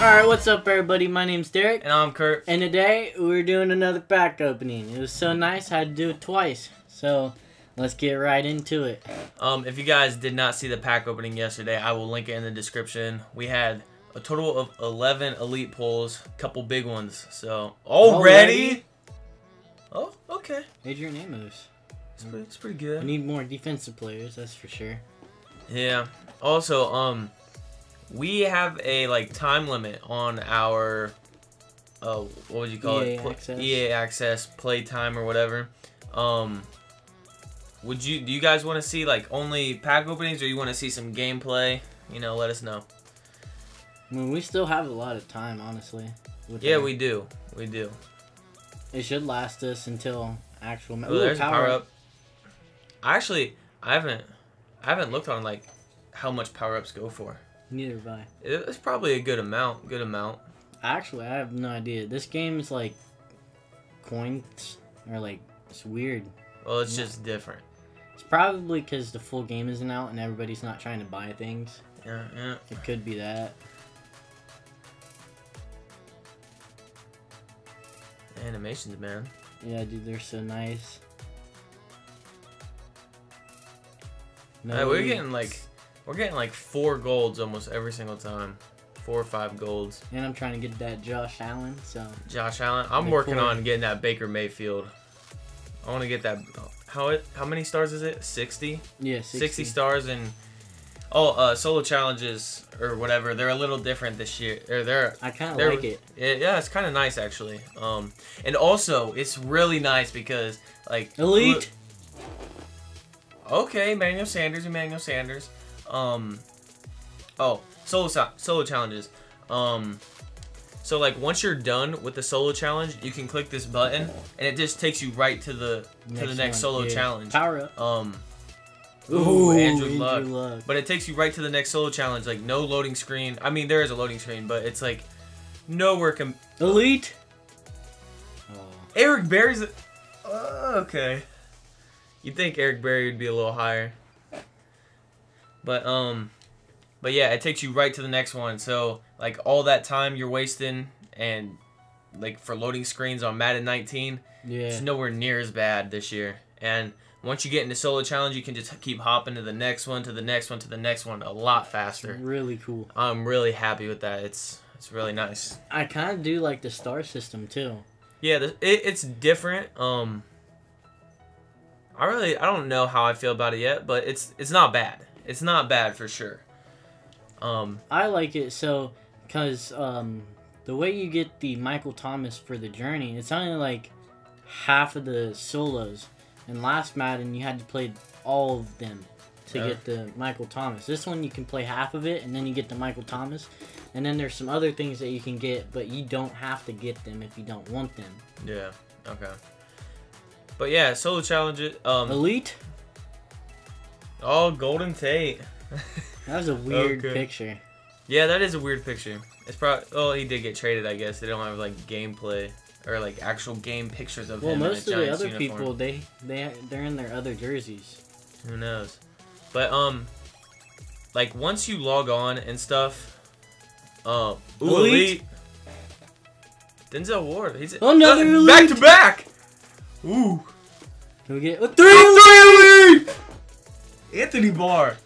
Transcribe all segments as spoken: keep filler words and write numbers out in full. Alright, what's up everybody? My name's Derek. And I'm Kurt. And today, we're doing another pack opening. It was so nice, I had to do it twice. So, let's get right into it. Um, if you guys did not see the pack opening yesterday, I will link it in the description. We had a total of eleven elite pulls, a couple big ones. So, already? already? Oh, okay. Adrian Amos. It's pretty, it's pretty good. We need more defensive players, that's for sure. Yeah. Also, um... we have a like time limit on our, uh, what would you call E A it? Access. E A access play time or whatever. Um, would you do you guys want to see like only pack openings or you want to see some gameplay? You know, let us know. I mean, we still have a lot of time, honestly. Yeah, our... we do, we do. It should last us until actual. Ooh, Ooh, there's power, power up. I actually, I haven't, I haven't looked on like how much power ups go for. Neither have I. It's probably a good amount. Good amount. Actually, I have no idea. This game is like coins or like it's weird. Well, it's yeah. just different. It's probably because the full game isn't out and everybody's not trying to buy things. Yeah, yeah. It could be that. Animations, man. Yeah, dude, they're so nice. No, right, we're getting like. We're getting like four golds almost every single time. Four or five golds. And I'm trying to get that Josh Allen, so. Josh Allen? I'm like working four. on getting that Baker Mayfield. I want to get that. How it? How many stars is it? sixty? Yeah, sixty. sixty stars and, oh, uh, solo challenges or whatever. They're a little different this year. Or they're, I kind of like it. Yeah, it's kind of nice actually. Um, And also, it's really nice because like. Elite. Look, okay, Emmanuel Sanders, Emmanuel Sanders. Um, oh, solo solo challenges. Um, so like once you're done with the solo challenge, you can click this button, and it just takes you right to the next to the next one. solo yeah. challenge. Power up. Um, ooh, ooh Andrew, Andrew Luck. Luck. But it takes you right to the next solo challenge. Like no loading screen. I mean, there is a loading screen, but it's like nowhere com. Elite. Oh. Eric Berry's. Uh, okay. You'd think Eric Berry would be a little higher. But um, but yeah, it takes you right to the next one. So like all that time you're wasting and like for loading screens on Madden nineteen, yeah, it's nowhere near as bad this year. And once you get into solo challenge, you can just keep hopping to the next one, to the next one, to the next one, a lot faster. It's really cool. I'm really happy with that. It's it's really nice. I kind of do like the star system too. Yeah, it, it's different. Um, I really I don't know how I feel about it yet, but it's it's not bad. It's not bad for sure. Um, I like it so because um, the way you get the Michael Thomas for the journey, it's only like half of the solos. And last Madden, you had to play all of them to yeah. get the Michael Thomas. This one, you can play half of it, and then you get the Michael Thomas. And then there's some other things that you can get, but you don't have to get them if you don't want them. Yeah, okay. But yeah, solo challenges. Um, Elite? Oh, Golden Tate. That was a weird okay. picture. Yeah, that is a weird picture. It's probably oh, he did get traded, I guess. They don't have like gameplay or like actual game pictures of well, him. Well, most in a of Giants the other uniform. people they they they're in their other jerseys. Who knows? But um, like once you log on and stuff, uh, ooh, elite. elite. Denzel Ward. He's another uh, elite. Back to back. Ooh. Can we get a three elite? elite! Anthony Barr.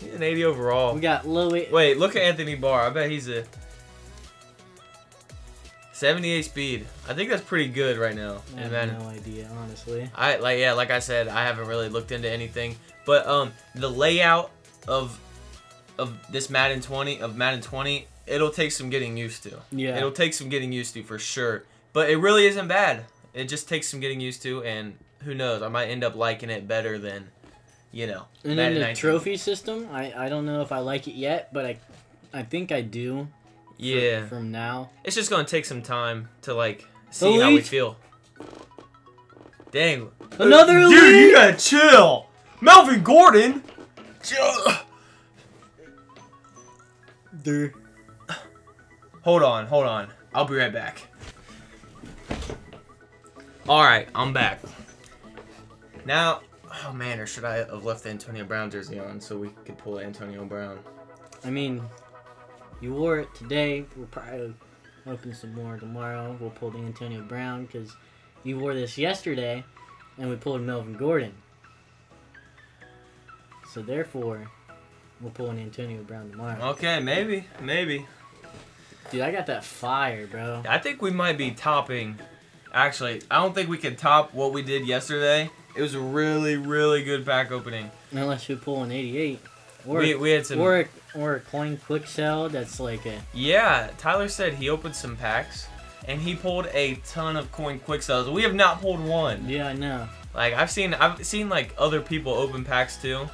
He's an eighty overall. We got Louis. Wait, look at Anthony Barr. I bet he's a seventy-eight speed. I think that's pretty good right now. I have Madden. no idea, honestly. I like yeah, like I said, I haven't really looked into anything. But um the layout of of this Madden twenty of Madden twenty, it'll take some getting used to. Yeah. It'll take some getting used to for sure. But it really isn't bad. It just takes some getting used to, and who knows, I might end up liking it better than You know, and then the trophy system, I, I don't know if I like it yet, but I I think I do. Yeah. From, from now, it's just gonna take some time to like see elite. how we feel. Dang. Another elite. Dude, you gotta chill. Melvin Gordon. Dude. Hold on, hold on. I'll be right back. All right, I'm back. Now. Oh man, or should I have left the Antonio Brown jersey on so we could pull Antonio Brown? I mean, you wore it today. We'll probably open some more tomorrow. We'll pull the Antonio Brown because you wore this yesterday and we pulled Melvin Gordon. So therefore, we'll pull an Antonio Brown tomorrow. Okay, maybe, maybe. Dude, I got that fire, bro. I think we might be topping. Actually, I don't think we can top what we did yesterday. It was a really, really good pack opening. Unless we pull an eighty-eight. Or we, we had some... Or a, or a coin quick sell that's like a... Yeah, Tyler said he opened some packs, and he pulled a ton of coin quick sells. We have not pulled one. Yeah, I know. Like, I've seen, I've seen like, other people open packs, too.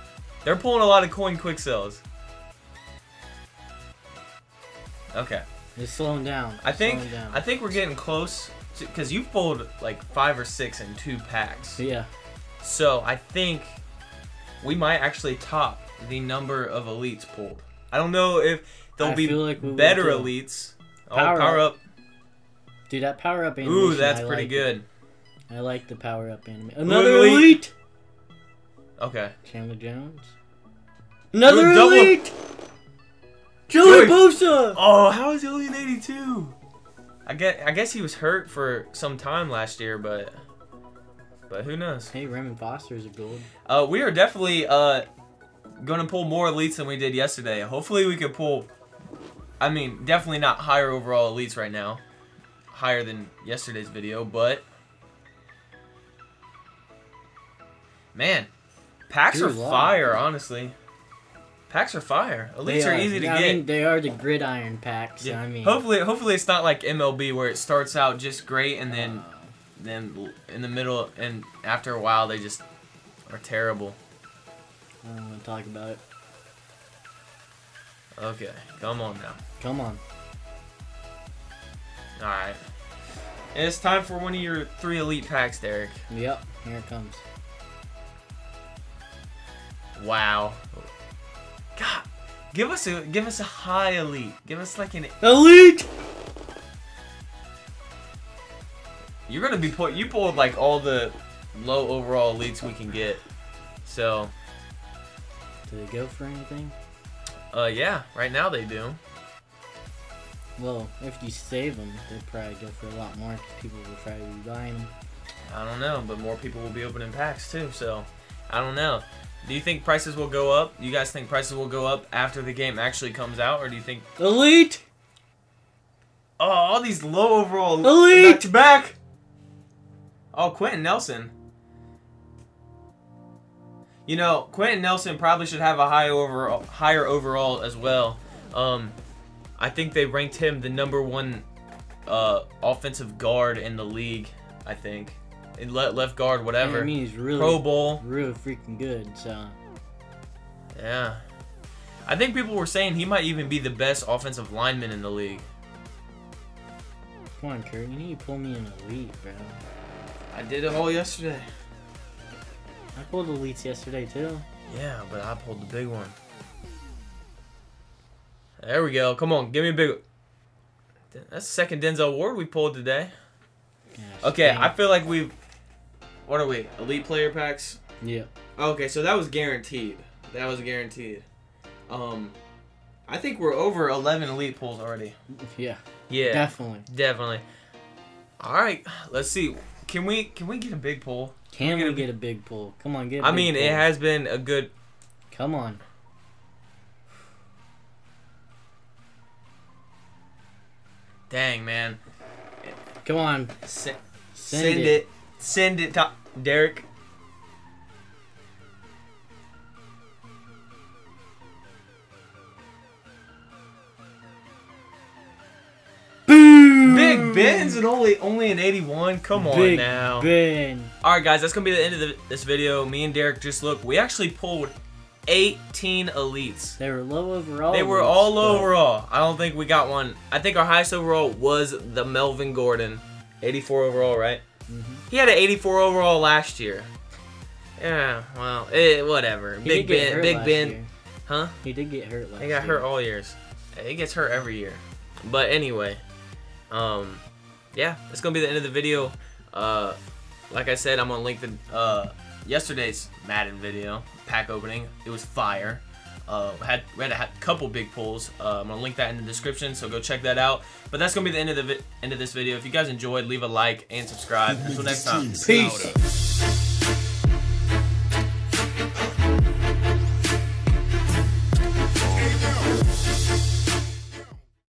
They're pulling a lot of coin quick sells. Okay. It's slowing down. It's I think slowing down. I think we're getting close, because you pulled, like, five or six in two packs. Yeah. So I think we might actually top the number of elites pulled. I don't know if there'll I be like we better elites. Power, oh, power up. up. Dude, that power up animation. Ooh, that's I pretty like good. It. I like the power up animation. Another elite. elite. Okay. Chandler Jones. Another Ooh, elite. Joey Bosa. Oh, how is he only an eighty-two? I get. I guess he was hurt for some time last year, but. But who knows? Hey, Raymond Foster is a gold. Uh, we are definitely uh, going to pull more elites than we did yesterday. Hopefully we could pull, I mean, definitely not higher overall elites right now. Higher than yesterday's video, but. Man, packs Dude, are wow. fire, honestly. Packs are fire. Elites are. are easy yeah, to I get. Mean, they are the gridiron packs, yeah. so I mean. Hopefully, hopefully it's not like M L B where it starts out just great and then... Uh. Then in the middle, and after a while, they just are terrible. I don't want to talk about it. Okay, come on now. Come on. All right. It's time for one of your three elite packs, Derek. Yep, here it comes. Wow. God, give us a give us a high elite. Give us like an elite. You're gonna be pull. You pulled like all the low overall elites we can get. So. Do they go for anything? Uh, yeah. Right now they do. Well, if you save them, they'll probably go for a lot more because people will try to be buying them. I don't know, but more people will be opening packs too. So, I don't know. Do you think prices will go up? You guys think prices will go up after the game actually comes out, or do you think elite? Oh, all these low overall elite back to back. Oh, Quentin Nelson. You know, Quentin Nelson probably should have a high overall, higher overall as well. Um, I think they ranked him the number one uh, offensive guard in the league, I think. And le left guard, whatever. Yeah, I mean, he's really, Pro Bowl. really freaking good, so. Yeah. I think people were saying he might even be the best offensive lineman in the league. Come on, Kurt. You need to pull me in elite, bro. I did it all yesterday. I pulled elites yesterday, too. Yeah, but I pulled the big one. There we go. Come on, give me a big one. That's the second Denzel Ward we pulled today. Gosh, okay, dang. I feel like we've... What are we? Elite player packs? Yeah. Okay, so that was guaranteed. That was guaranteed. Um, I think we're over eleven elite pulls already. Yeah. Yeah. Definitely. Definitely. All right, let's see. Can we can we get a big pull? Can we get, we a, get a big pull? Come on, get. A I big mean, pull. It has been a good. Come on. Dang, man. Come on. Send, send, send it. it. Send it, to Derek. Big Ben's an only only an eighty-one. Come on Big now. Ben. All right, guys, that's gonna be the end of the, this video. Me and Derek just looked. We actually pulled eighteen elites. They were low overall. They were all low overall. I don't think we got one. I think our highest overall was the Melvin Gordon, eighty-four overall, right? Mm-hmm. He had an eighty-four overall last year. Yeah, well, it, whatever. He Big Ben, Big Ben, year. huh? He did get hurt last year. He got year. hurt all years. He gets hurt every year. But anyway. Um, yeah, that's going to be the end of the video. Uh, like I said, I'm going to link the uh, yesterday's Madden video pack opening. It was fire. Uh, had, we had a had couple big pulls. Uh, I'm gonna link that in the description, so go check that out. But that's gonna be the end of the end of this video. If you guys enjoyed, leave a like and subscribe. Until next time, peace.